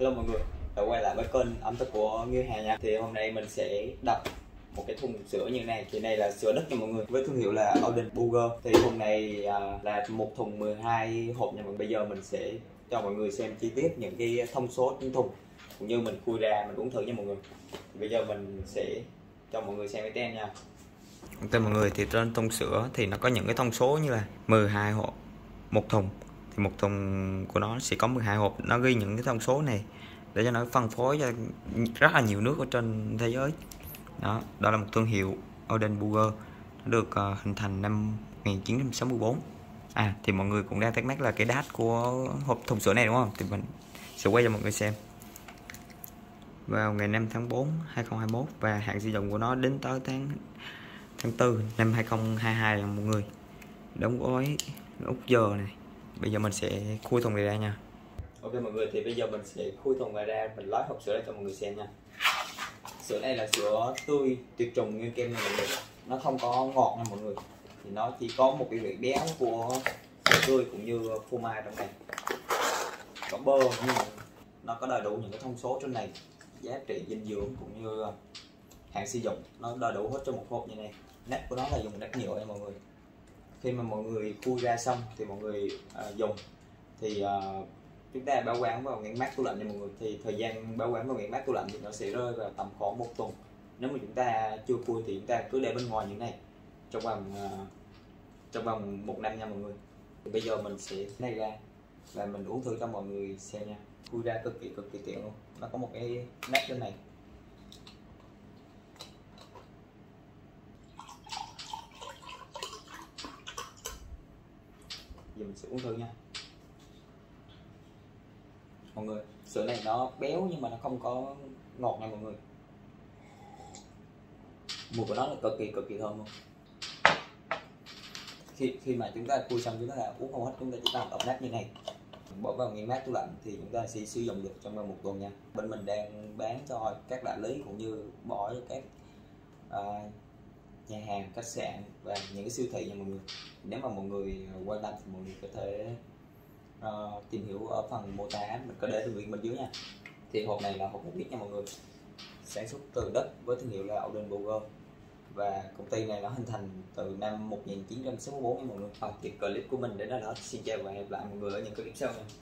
Hello mọi người, đã quay lại với kênh ẩm thực của Nguyên Hà nha. Thì hôm nay mình sẽ đập một cái thùng sữa như này. Thì đây là sữa đất nha mọi người, với thương hiệu là Oldenburger. Thì thùng này là một thùng 12 hộp nha mọi người. Bây giờ mình sẽ cho mọi người xem chi tiết những cái thông số trên thùng, cũng như mình khui ra mình uống thử nha mọi người. Thì bây giờ mình sẽ cho mọi người xem cái tem nha. Thưa mọi người, thì trên thùng sữa thì nó có những cái thông số như là 12 hộp một thùng. Thì một thùng của nó sẽ có 12 hộp, nó ghi những cái thông số này để cho nó phân phối cho rất là nhiều nước ở trên thế giới. Đó là một thương hiệu Oldenburger, nó được hình thành năm 1964. Thì mọi người cũng đang thắc mắc là cái date của hộp thùng sữa này đúng không? Thì mình sẽ quay cho mọi người xem. Vào ngày 5 tháng 4 2021 và hạn sử dụng của nó đến tới tháng 4 năm 2022 là mọi người. Đóng gói ốc giờ này. Bây giờ mình sẽ khui thùng này ra nha. Ok mọi người, thì bây giờ mình sẽ khui thùng này ra, mình lói hộp sữa ra cho mọi người xem nha. Sữa này là sữa tươi tuyệt trùng nguyên kem nha mọi người. Nó không có ngọt nha mọi người. Thì nó chỉ có một cái vị béo của sữa tươi cũng như phô mai trong này. Có bơ, nhưng nó có đầy đủ những cái thông số trên này, giá trị dinh dưỡng cũng như hạn sử dụng, nó đầy đủ hết cho một hộp như này. Nắp của nó là dùng nắp nhựa nha mọi người. Khi mà mọi người khui ra xong thì mọi người dùng thì chúng ta bảo quản vào ngăn mát tủ lạnh nha mọi người. Thì thời gian bảo quản vào ngăn mát tủ lạnh thì nó sẽ rơi vào tầm khoảng 1 tuần. Nếu mà chúng ta chưa khui thì chúng ta cứ để bên ngoài như này trong vòng 1 năm nha mọi người. Thì bây giờ mình sẽ lấy ra và mình uống thử cho mọi người xem nha. Khui ra cực kỳ tiện luôn. Nó có một cái nắp trên này. Giờ mình sẽ uống thử nha mọi người. Sữa này nó béo nhưng mà nó không có ngọt nha mọi người. Mùi của nó là cực kỳ thơm luôn. Khi mà chúng ta khui xong chúng ta là uống không hết, chúng ta chỉ cần đập nát như này, bỏ vào ngăn mát tủ lạnh thì chúng ta sẽ sử dụng được trong vòng 1 tuần nha. Bên mình đang bán cho các đại lý cũng như bỏ cho các nhà hàng, khách sạn và những cái siêu thị nha mọi người. Nếu mà mọi người quan tâm thì mọi người có thể tìm hiểu ở phần mô tả, mình có để đường link bên dưới nha. Thì hộp này là hộp 1 lít nha mọi người, sản xuất từ đất với thương hiệu là Oldenburger và công ty này nó hình thành từ năm 1964 nha mọi người. Thì clip của mình đến đó, xin chào và hẹn gặp lại mọi người ở những clip sau nha.